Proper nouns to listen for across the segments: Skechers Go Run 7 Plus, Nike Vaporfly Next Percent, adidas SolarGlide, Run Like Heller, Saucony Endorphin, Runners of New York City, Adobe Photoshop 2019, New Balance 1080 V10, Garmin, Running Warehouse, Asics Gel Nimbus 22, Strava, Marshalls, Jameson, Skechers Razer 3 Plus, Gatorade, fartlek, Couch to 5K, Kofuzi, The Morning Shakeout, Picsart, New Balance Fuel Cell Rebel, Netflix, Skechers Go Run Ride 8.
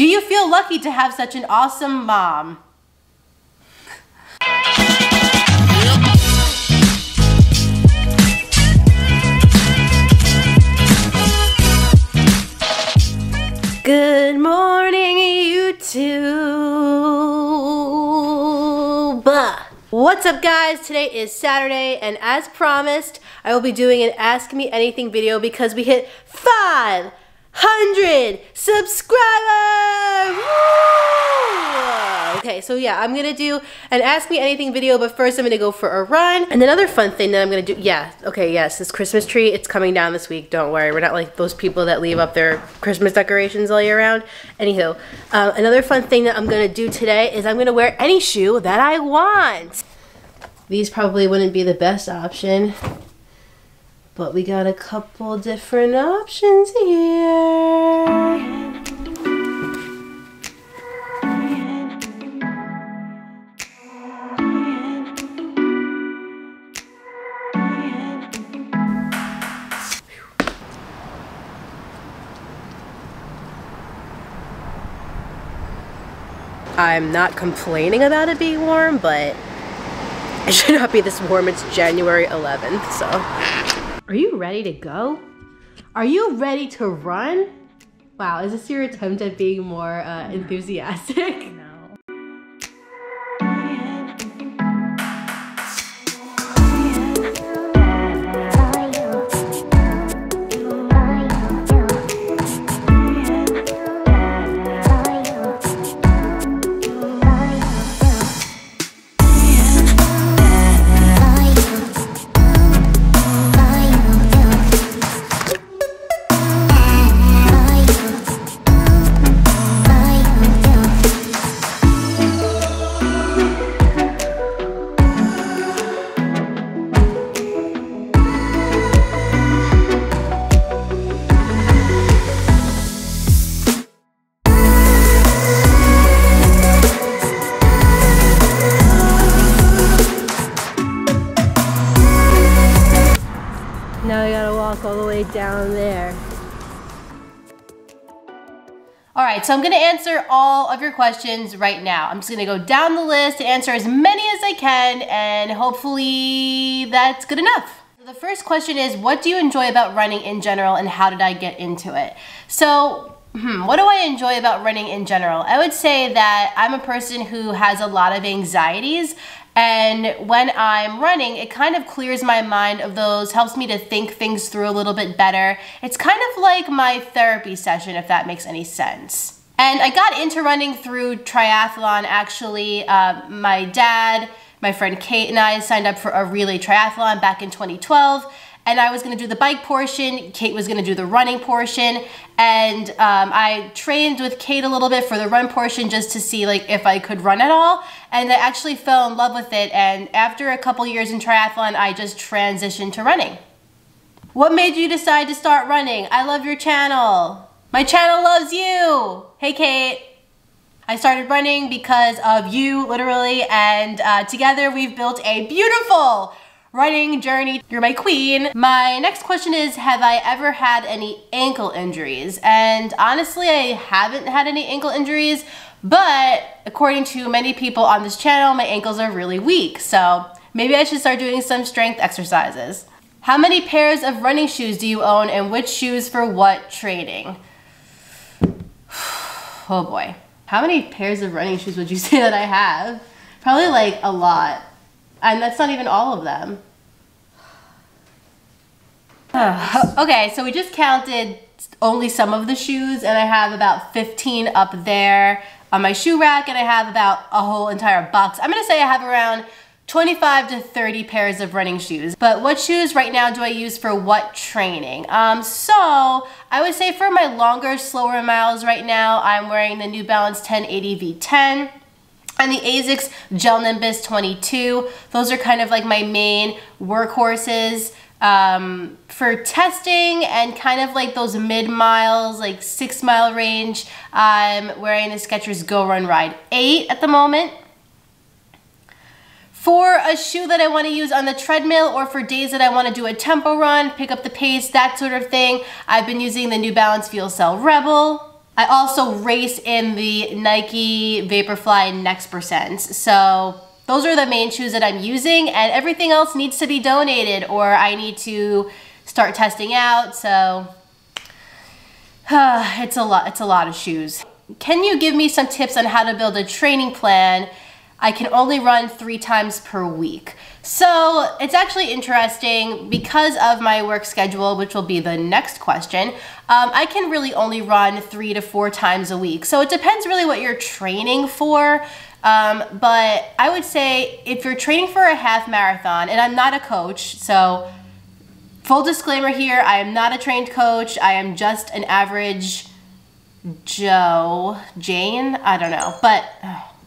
Do you feel lucky to have such an awesome mom? Good morning, YouTube. What's up, guys? Today is Saturday, and as promised, I will be doing an Ask Me Anything video because we hit 500 subscribers! Woo! Okay, so yeah, I'm gonna do an Ask Me Anything video, but first I'm gonna go for a run. And another fun thing that I'm gonna do, this Christmas tree, it's coming down this week, don't worry. We're not like those people that leave up their Christmas decorations all year round. Anywho, another fun thing that I'm gonna do today is I'm gonna wear any shoe that I want. These probably wouldn't be the best option, but we got a couple different options here. I'm not complaining about it being warm, but it should not be this warm. It's January 11th, so. Are you ready to go? Are you ready to run? Wow, is this your attempt at being more enthusiastic? No. Down there. All right, so I'm gonna answer all of your questions right now. I'm just gonna go down the list and answer as many as I can, and hopefully that's good enough. The first question is, what do you enjoy about running in general, and how did I get into it? So, what do I enjoy about running in general? I would say that I'm a person who has a lot of anxieties, and when I'm running, it kind of clears my mind of those, helps me to think things through a little bit better. It's kind of like my therapy session, if that makes any sense. And I got into running through triathlon, actually. My dad, my friend Kate, and I signed up for a relay triathlon back in 2012. And I was gonna do the bike portion, Kate was gonna do the running portion, and I trained with Kate a little bit for the run portion just to see like if I could run at all, and I actually fell in love with it, and after a couple years in triathlon, I just transitioned to running. What made you decide to start running? I love your channel. My channel loves you. Hey, Kate. I started running because of you, literally, and together we've built a beautiful running journey. You're my queen. My next question is, have I ever had any ankle injuries? And honestly, I haven't had any ankle injuries, but according to many people on this channel, my ankles are really weak. So maybe I should start doing some strength exercises. How many pairs of running shoes do you own, and which shoes for what training? Oh boy. How many pairs of running shoes would you say that I have? Probably like a lot. And that's not even all of them. Okay, so we just counted only some of the shoes, and I have about 15 up there on my shoe rack, and I have about a whole entire box. I'm gonna say I have around 25 to 30 pairs of running shoes. But what shoes right now do I use for what training? So I would say for my longer, slower miles right now, I'm wearing the New Balance 1080 V10. And the Asics Gel Nimbus 22. Those are kind of like my main workhorses for testing and kind of like those mid-miles, like 6 mile range. I'm wearing the Skechers Go Run Ride 8 at the moment. For a shoe that I want to use on the treadmill or for days that I want to do a tempo run, pick up the pace, that sort of thing, I've been using the New Balance Fuel Cell Rebel. I also race in the Nike Vaporfly Next Percent. So those are the main shoes that I'm using, and everything else needs to be donated or I need to start testing out. So it's a lot of shoes. Can you give me some tips on how to build a training plan? I can only run 3 times per week. So it's actually interesting because of my work schedule, which will be the next question. I can really only run 3 to 4 times a week. So it depends really what you're training for. But I would say if you're training for a half marathon, and I'm not a coach, so full disclaimer here, I am not a trained coach. I am just an average Joe, Jane, I don't know, but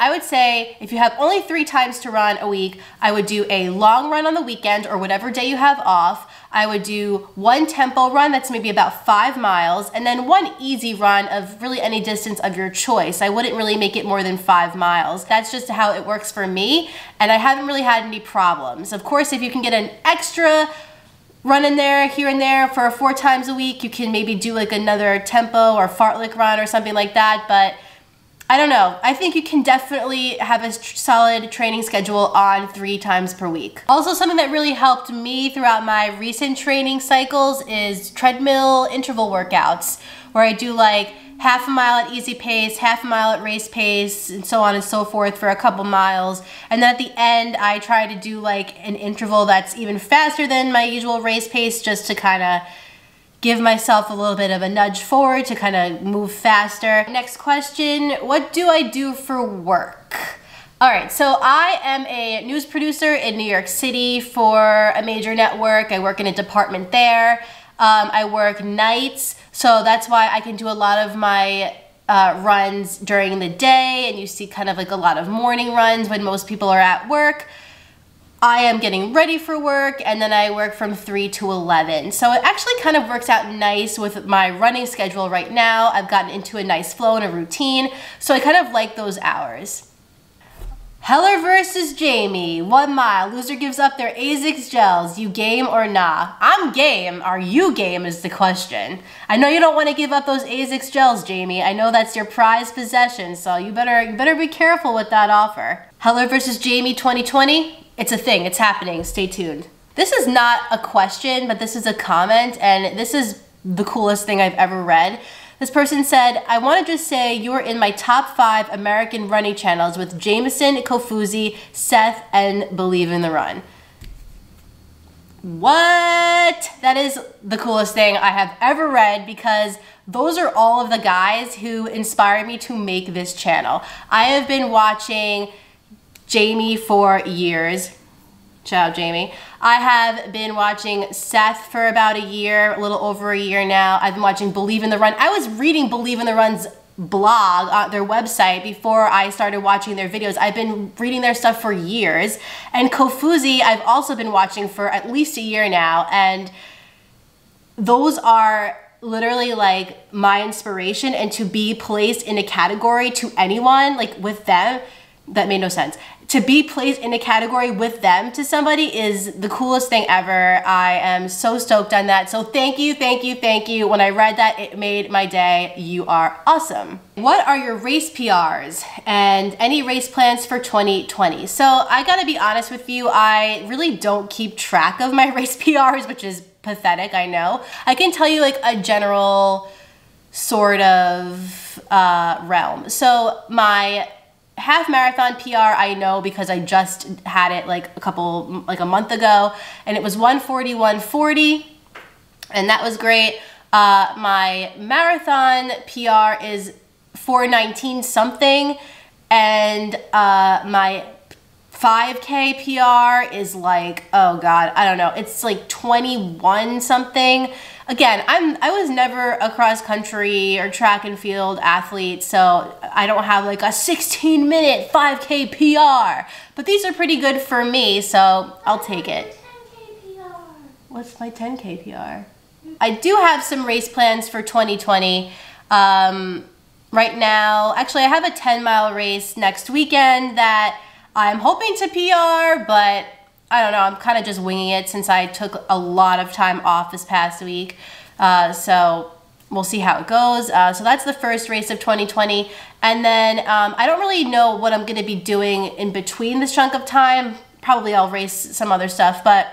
I would say if you have only 3 times to run a week, I would do a long run on the weekend or whatever day you have off. I would do 1 tempo run that's maybe about 5 miles, and then 1 easy run of really any distance of your choice. I wouldn't really make it more than 5 miles. That's just how it works for me, and I haven't really had any problems. Of course, if you can get an extra run in there, here and there for 4 times a week, you can maybe do like another tempo or fartlek run or something like that, but I don't know. I think you can definitely have a solid training schedule on 3 times per week. Also, something that really helped me throughout my recent training cycles is treadmill interval workouts, where I do like half a mile at easy pace, half a mile at race pace, and so on and so forth for a couple miles. And then at the end, I try to do like an interval that's even faster than my usual race pace, just to kind of give myself a little bit of a nudge forward to kind of move faster. Next question, what do I do for work? All right, so I am a news producer in New York City for a major network. I work in a department there. I work nights, so that's why I can do a lot of my runs during the day, and you see kind of like a lot of morning runs when most people are at work. I am getting ready for work, and then I work from 3 to 11. So it actually kind of works out nice with my running schedule right now. I've gotten into a nice flow and a routine, so I kind of like those hours. Heller versus Jamie, 1 mile, loser gives up their Asics gels, you game or nah? I'm game, are you game is the question. I know you don't want to give up those Asics gels, Jamie. I know that's your prized possession, so you better be careful with that offer. Heller versus Jamie 2020. It's a thing, it's happening, stay tuned. This is not a question, but this is a comment, and this is the coolest thing I've ever read. This person said, I wanna just say you are in my top 5 American running channels with Jameson, Kofuzi, Seth, and Believe in the Run. What? That is the coolest thing I have ever read, because those are all of the guys who inspired me to make this channel. I have been watching Jamie for years. Ciao, Jamie. I have been watching Seth for about a year, a little over a year now. I've been watching Believe in the Run. I was reading Believe in the Run's blog on their website before I started watching their videos. I've been reading their stuff for years. And Kofuzi, I've also been watching for at least a year now. And those are literally like my inspiration, and to be placed in a category to anyone, like with them, that made no sense. To be placed in a category with them to somebody is the coolest thing ever. I am so stoked on that. So thank you, thank you, thank you. When I read that, it made my day. You are awesome. What are your race PRs and any race plans for 2020? So I gotta be honest with you, I really don't keep track of my race PRs, which is pathetic, I know. I can tell you like a general sort of realm. So my half marathon PR, I know because I just had it like a month ago, and it was 1:41:40, and that was great. My marathon PR is 4:19 something, and my 5K PR is like, oh God, I don't know. It's like 21 something. Again, I was never a cross country or track and field athlete, so I don't have like a 16-minute 5K PR, but these are pretty good for me, so I'll take it. What's my 10K PR? I do have some race plans for 2020. Right now, actually I have a 10-mile race next weekend that I'm hoping to PR, but I don't know, I'm kind of just winging it since I took a lot of time off this past week. So we'll see how it goes. So that's the first race of 2020. And then I don't really know what I'm gonna be doing in between this chunk of time. Probably I'll race some other stuff, but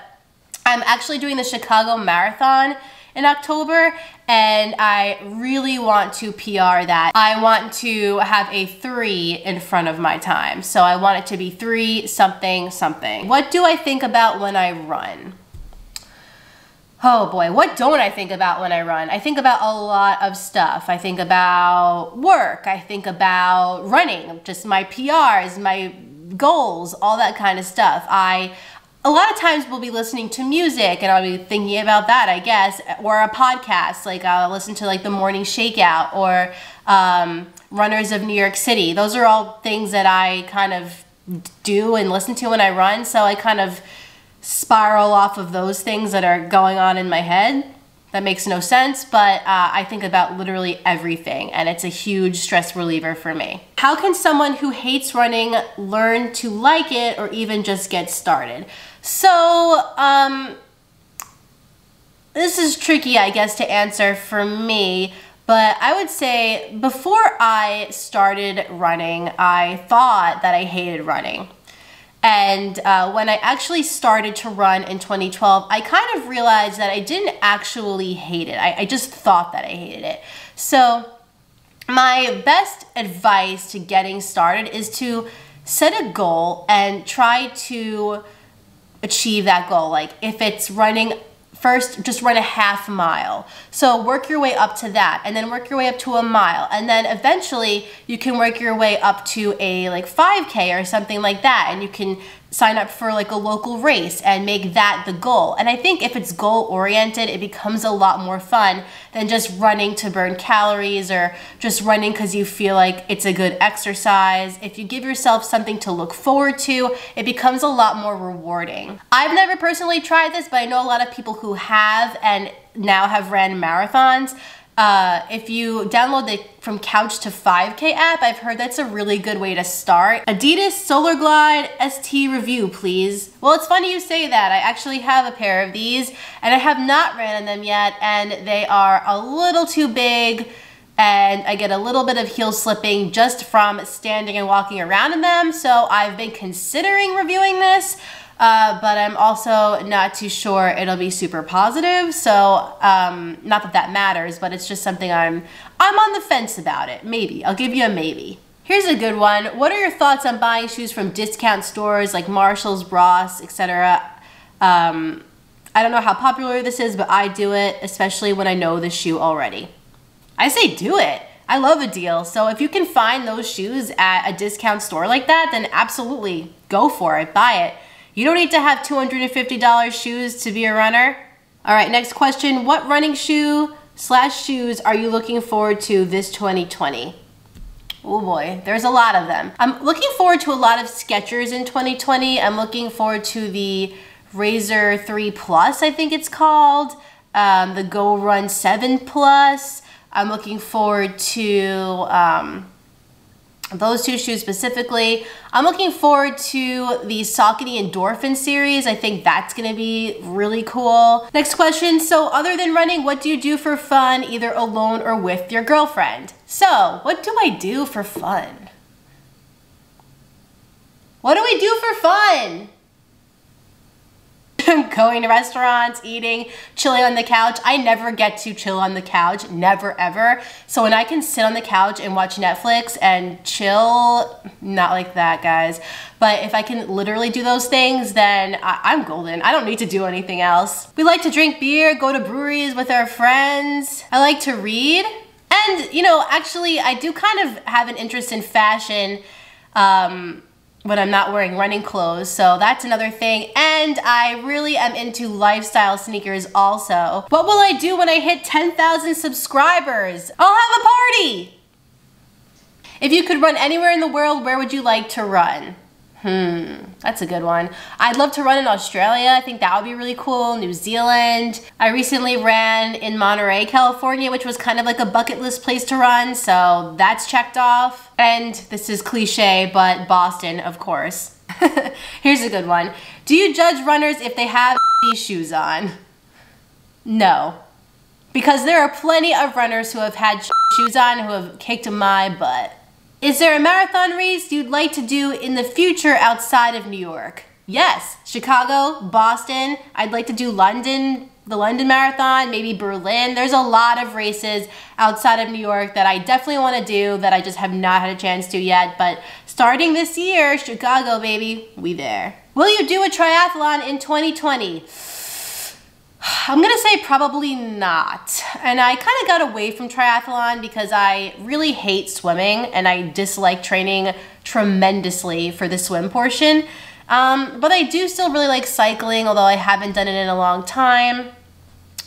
I'm actually doing the Chicago Marathon in October, and I really want to PR that. I want to have a 3 in front of my time. So I want it to be 3 something something. What do I think about when I run? Oh boy, what don't I think about when I run? I think about a lot of stuff. I think about work. I think about running, just my PRs, my goals, all that kind of stuff. A lot of times we'll be listening to music and I'll be thinking about that, I guess, or a podcast. Like I'll listen to like The Morning Shakeout or Runners of New York City. Those are all things that I kind of do and listen to when I run. So I kind of spiral off of those things that are going on in my head. That makes no sense, but I think about literally everything, and it's a huge stress reliever for me. How can someone who hates running learn to like it or even just get started? So, this is tricky, I guess, to answer for me, but I would say before I started running, I thought that I hated running. And when I actually started to run in 2012, I kind of realized that I didn't actually hate it. I just thought that I hated it. So my best advice to getting started is to set a goal and try to achieve that goal. Like if it's running, first just run a half mile. So work your way up to that, and then work your way up to a mile, and then eventually you can work your way up to a like 5K or something like that, and you can sign up for like a local race and make that the goal. And I think if it's goal oriented, it becomes a lot more fun than just running to burn calories or just running because you feel like it's a good exercise. If you give yourself something to look forward to, it becomes a lot more rewarding. I've never personally tried this, but I know a lot of people who have and now have ran marathons. If you download the from Couch to 5K app, I've heard that's a really good way to start. Adidas SolarGlide ST review, please. Well, it's funny you say that. I actually have a pair of these and I have not ran in them yet, and they are a little too big and I get a little bit of heel slipping just from standing and walking around in them. So I've been considering reviewing this, but I'm also not too sure it'll be super positive. So not that that matters, but it's just something I'm on the fence about it. Maybe. I'll give you a maybe. Here's a good one. What are your thoughts on buying shoes from discount stores like Marshalls, Ross, etc.? I don't know how popular this is, but I do it, especially when I know the shoe already. I say do it. I love a deal. So if you can find those shoes at a discount store like that, then absolutely go for it. Buy it. You don't need to have $250 shoes to be a runner. All right, next question. What running shoe/shoes are you looking forward to this 2020? Oh boy, there's a lot of them. I'm looking forward to a lot of Skechers in 2020. I'm looking forward to the Razer 3 Plus, I think it's called, the Go Run 7 Plus. I'm looking forward to those two shoes specifically. I'm looking forward to the Saucony Endorphin series. I think that's gonna be really cool. Next question, so other than running, what do you do for fun, either alone or with your girlfriend? So, what do I do for fun? What do we do for fun? Going to restaurants, eating, chilling on the couch. I never get to chill on the couch, never ever. So when I can sit on the couch and watch Netflix and chill, not like that, guys. But if I can literally do those things, then I'm golden. I don't need to do anything else. We like to drink beer, go to breweries with our friends. I like to read. And, you know, actually, I do kind of have an interest in fashion. When I'm not wearing running clothes, so that's another thing. And I really am into lifestyle sneakers also. What will I do when I hit 10,000 subscribers? I'll have a party! If you could run anywhere in the world, where would you like to run? That's a good one. I'd love to run in Australia. I think that would be really cool. New Zealand. I recently ran in Monterey, California, which was kind of like a bucket list place to run, so that's checked off. And this is cliche, but Boston, of course. Here's a good one. Do you judge runners if they have shoes on? No. because there are plenty of runners who have had shoes on who have kicked my butt. Is there a marathon race you'd like to do in the future outside of New York? Yes, Chicago, Boston, I'd like to do London, the London Marathon, maybe Berlin. There's a lot of races outside of New York that I definitely want to do that I just have not had a chance to yet, but starting this year, Chicago baby, we there. Will you do a triathlon in 2020? I'm gonna say probably not. And I kind of got away from triathlon because I really hate swimming and I dislike training tremendously for the swim portion. But I do still really like cycling, although I haven't done it in a long time.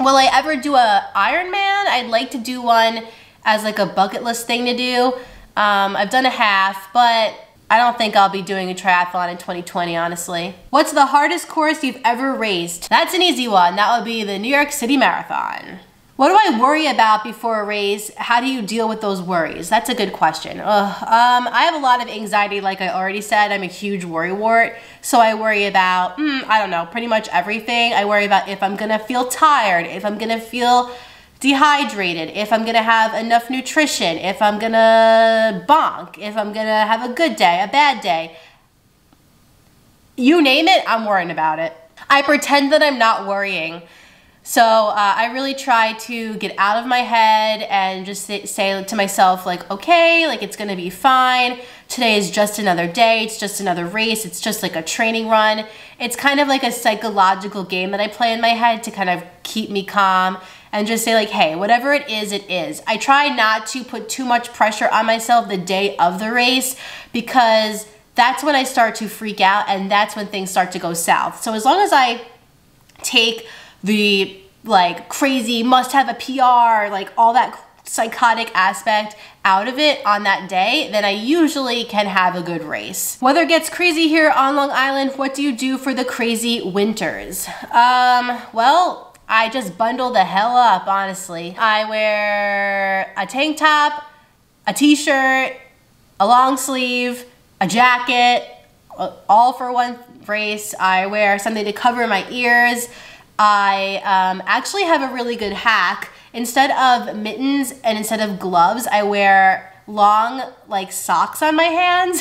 Will I ever do an Ironman? I'd like to do one as like a bucket list thing to do. I've done a half, but I don't think I'll be doing a triathlon in 2020, honestly. What's the hardest course you've ever raced? That's an easy one. That would be the New York City Marathon. What do I worry about before a race? How do you deal with those worries? That's a good question. I have a lot of anxiety, like I already said. I'm a huge worrywart, so I worry about, I don't know, pretty much everything. I worry about if I'm gonna feel tired, if I'm gonna feel dehydrated, if I'm gonna have enough nutrition, if I'm gonna bonk, if I'm gonna have a good day, a bad day. You name it, I'm worrying about it. I pretend that I'm not worrying. So I really try to get out of my head and just say to myself, like, okay, like it's gonna be fine. Today is just another day. It's just another race. It's just like a training run. It's kind of like a psychological game that I play in my head to kind of keep me calm and just say like, hey, whatever it is, it is. I try not to put too much pressure on myself the day of the race because that's when I start to freak out and that's when things start to go south. So as long as I take the like crazy must have a PR, like all that psychotic aspect out of it on that day, then I usually can have a good race. Weather gets crazy here on Long Island. What do you do for the crazy winters? Well, I just bundle the hell up, honestly. I wear a tank top, a t-shirt, a long sleeve, a jacket, all for one race. I wear something to cover my ears. I actually have a really good hack. Instead of mittens and instead of gloves, I wear long like socks on my hands,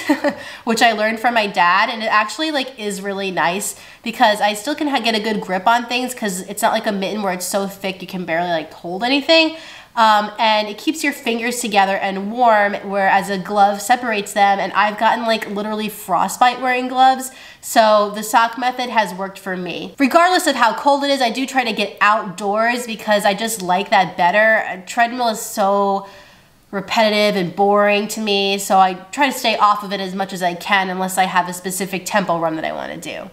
which I learned from my dad, and it actually like is really nice because I still can get a good grip on things because it's not like a mitten where it's so thick you can barely like hold anything. And it keeps your fingers together and warm, whereas a glove separates them, and I've gotten like literally frostbite wearing gloves, so the sock method has worked for me. Regardless of how cold it is, I do try to get outdoors because I just like that better. A treadmill is so repetitive and boring to me, so I try to stay off of it as much as I can unless I have a specific tempo run that I want to do.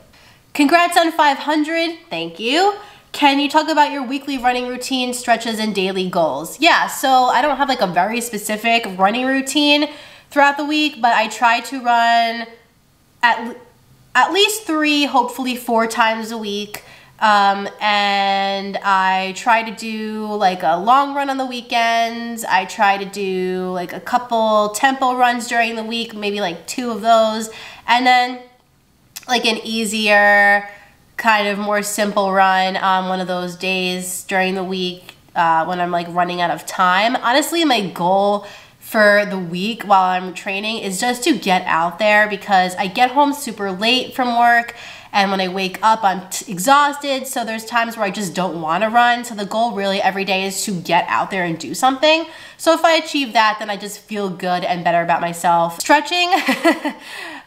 Congrats on 500, thank you. Can you talk about your weekly running routine, stretches, and daily goals? Yeah, so I don't have like a very specific running routine throughout the week, but I try to run at least 3, hopefully 4 times a week. And I try to do like a long run on the weekends. I try to do like a couple tempo runs during the week, maybe like 2 of those. And then like an easier, kind of more simple run on one of those days during the week when I'm like running out of time. Honestly, my goal for the week while I'm training is just to get out there because I get home super late from work, and when I wake up I'm exhausted, so there's times where I just don't want to run. So the goal really every day is to get out there and do something. So if I achieve that, then I just feel good and better about myself. Stretching,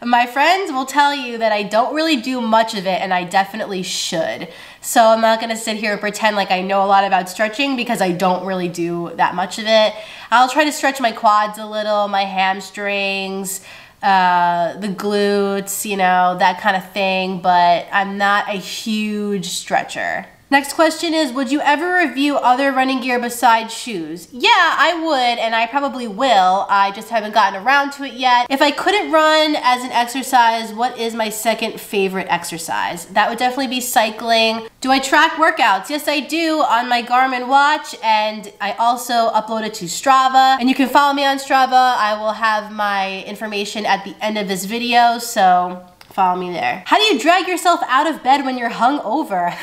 my friends will tell you that I don't really do much of it, and I definitely should. So I'm not gonna sit here and pretend like I know a lot about stretching because I don't really do that much of it. I'll try to stretch my quads a little, my hamstrings, the glutes, you know, that kind of thing, but I'm not a huge stretcher. Next question is, would you ever review other running gear besides shoes? Yeah, I would, and I probably will. I just haven't gotten around to it yet. If I couldn't run as an exercise, what is my second favorite exercise? That would definitely be cycling. Do I track workouts? Yes, I do, on my Garmin watch, and I also upload it to Strava. And you can follow me on Strava. I will have my information at the end of this video, so follow me there. How do you drag yourself out of bed when you're hungover?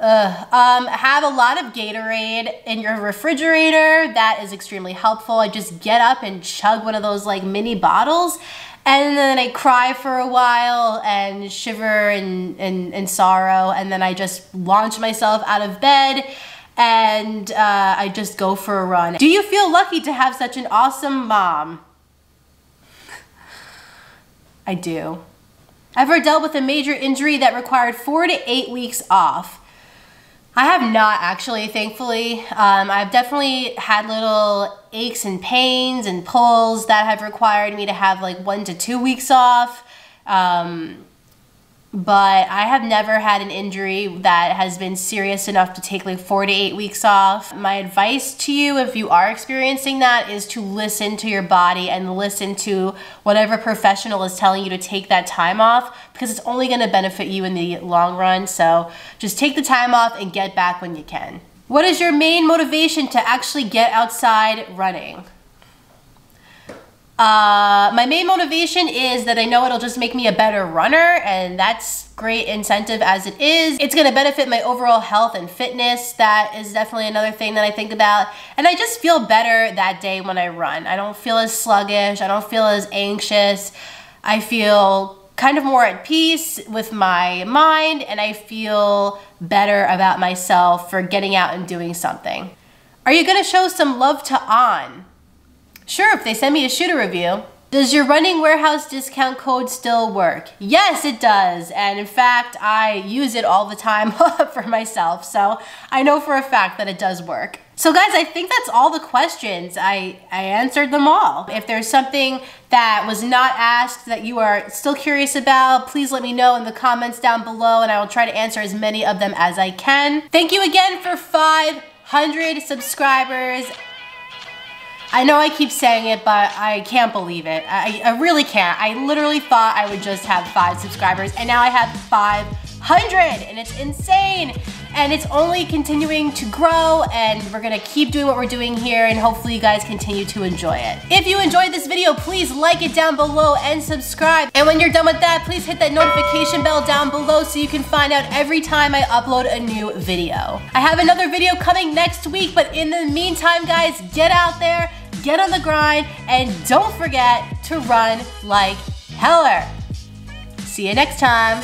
Have a lot of Gatorade in your refrigerator. That is extremely helpful. I just get up and chug one of those like mini bottles, and then I cry for a while and shiver in sorrow, and then I just launch myself out of bed and I just go for a run. Do you feel lucky to have such an awesome mom? I do. I've ever dealt with a major injury that required 4 to 8 weeks off. I have not actually, thankfully. I've definitely had little aches and pains and pulls that have required me to have like 1 to 2 weeks off. But I have never had an injury that has been serious enough to take like 4 to 8 weeks off. My advice to you, if you are experiencing that, is to listen to your body and listen to whatever professional is telling you to take that time off, because it's only gonna benefit you in the long run. So just take the time off and get back when you can. What is your main motivation to actually get outside running? My main motivation is that I know it'll just make me a better runner, and that's great incentive as it is. It's gonna benefit my overall health and fitness. That is definitely another thing that I think about. And I just feel better that day when I run. I don't feel as sluggish. I don't feel as anxious. I feel kind of more at peace with my mind, and I feel better about myself for getting out and doing something. Are you gonna show some love to On? Sure, if they send me a shooter review. Does your Running Warehouse discount code still work? Yes, it does. And in fact, I use it all the time for myself. So I know for a fact that it does work. So guys, I think that's all the questions. I answered them all. If there's something that was not asked that you are still curious about, please let me know in the comments down below, and I will try to answer as many of them as I can. Thank you again for 500 subscribers. I know I keep saying it, but I can't believe it. I really can't. I literally thought I would just have 5 subscribers, and now I have 500, and it's insane. And it's only continuing to grow, and we're gonna keep doing what we're doing here, and hopefully you guys continue to enjoy it. If you enjoyed this video, please like it down below and subscribe. And when you're done with that, please hit that notification bell down below so you can find out every time I upload a new video. I have another video coming next week, but in the meantime, guys, get out there, get on the grind, and don't forget to run like heller. See you next time.